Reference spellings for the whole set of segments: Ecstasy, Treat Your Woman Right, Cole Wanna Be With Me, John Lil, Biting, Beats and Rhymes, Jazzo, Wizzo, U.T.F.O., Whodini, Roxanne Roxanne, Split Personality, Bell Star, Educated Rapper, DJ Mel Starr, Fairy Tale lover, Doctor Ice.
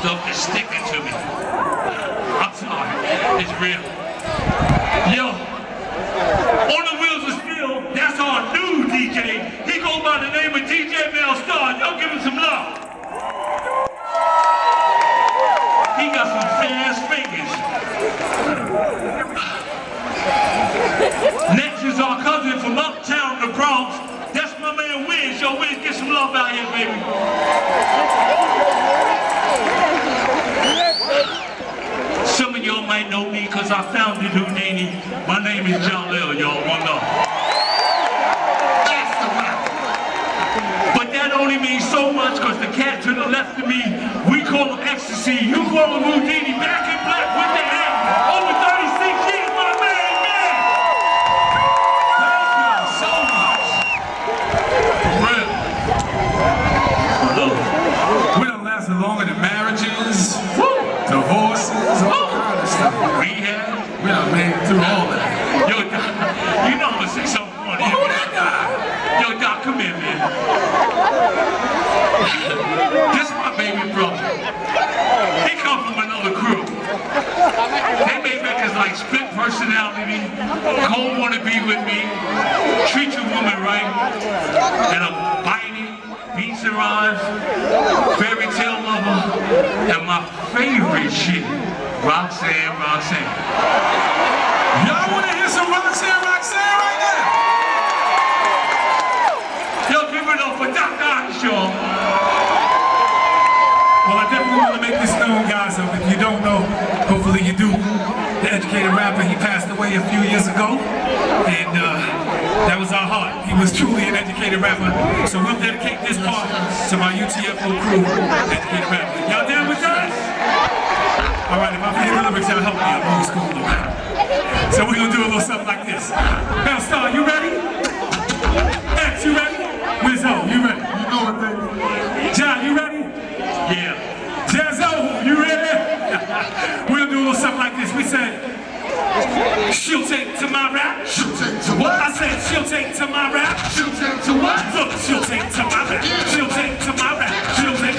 stuff is sticking to me. I'm sorry, it's real. Yo, On the Wheels of Steel, that's our new DJ. He goes by the name of DJ Mel Starr. Y'all give him some love. He got some fast fingers. Next is our cousin from uptown in the Bronx. That's my man Wiz. Yo, Wiz, get some love out here, baby. Some of y'all might know me because I founded Whodini. My name is John Lil, y'all. One love. That's the rock. But that only means so much because the cat to the left of me, we call him Ecstasy. You call him Whodini. Back in black with the hat. Over 36 years, my man, man. Thank y'all so much. For real. We done lasted longer than marriages, divorces, all kind of stuff. Rehab. We done made it through all that. Yo, Doc, you know I'm gonna say something funny. Who that guy? Yo, Doc, come here, man. This is my baby brother. He comes from another crew. They made records like Split Personality, Cole Wanna Be With Me, Treat Your Woman Right, and I'm Biting, Beats and Rhymes, Fairy Tale Lover, and my favorite shit, Roxanne Roxanne. Y'all wanna hear some Roxanne Roxanne right now? Yo, give it up for Doctor Ice, y'all. Well, I definitely want to make this known, guys. If you don't know, hopefully you do. The Educated Rapper, he passed away a few years ago, and that was our heart. He was truly an Educated Rapper. So we'll dedicate this part to my U.T.F.O. crew, Educated Rapper. Y'all down with us? All right, if I forget the lyrics, y'all help me. I'm old school. So we're going to do a little something like this. Bell Star, you ready? X, you ready? Wizzo, you ready? You know what, baby. John, you ready? Yeah. Jazzo, you ready? We'll do a little something like this. We said, she'll take to my rap. She'll take to what? I said, she'll take to my rap. She'll take to what? Look, she'll take to my rap. She'll take to my rap. She'll take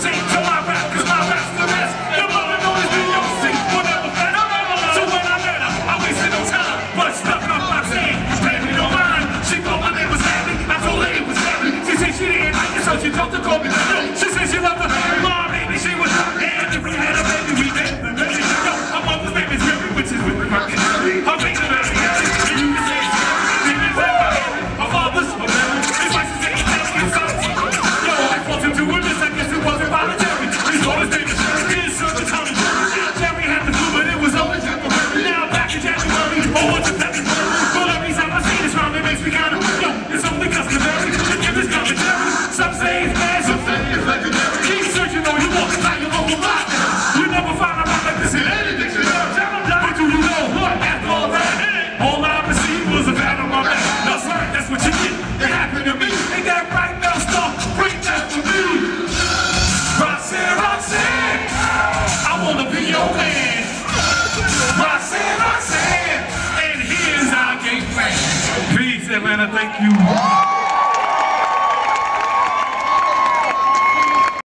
to my rap. Cause my rap's the best. Your mama known as the OC. Whatever that I'm ever learned. So when I met her, I wasted no time. But stuck up my chain. Standing on mine. She thought my name was Abby. I told her it was Abby. She said she didn't like it, so she told her to call me. She said she loved her mom, baby, she was her dad. If we had a baby, we did. Yo, her mother's name is Mary, which is with her. Her baby, Mary, and you can say it's her father's, her mother. His wife is taking care of his sons. Yo, I fought him two women, I guess it wasn't voluntary. His daughter's name is Sherry, his son's a Tommy. Jerry had the flu, but it was only temporary. Now back in January, oh, what's the February? Well, every time I see this round, it makes me kind of, yo, it's only customary. This commentary, some say it's bad, some say it's legendary. Keep searching though, you walk inside your local block. You never find a rock like this in any dictionary. What do you know? What? After all that, all I received was a pat on my back. That's right, that's what you get. It happened to me. Ain't that right now, stop. Bring that for me. Roxanne, Roxanne, I wanna be your man. Roxanne, Roxanne, and here's our game plan. Peace, Atlanta, thank you.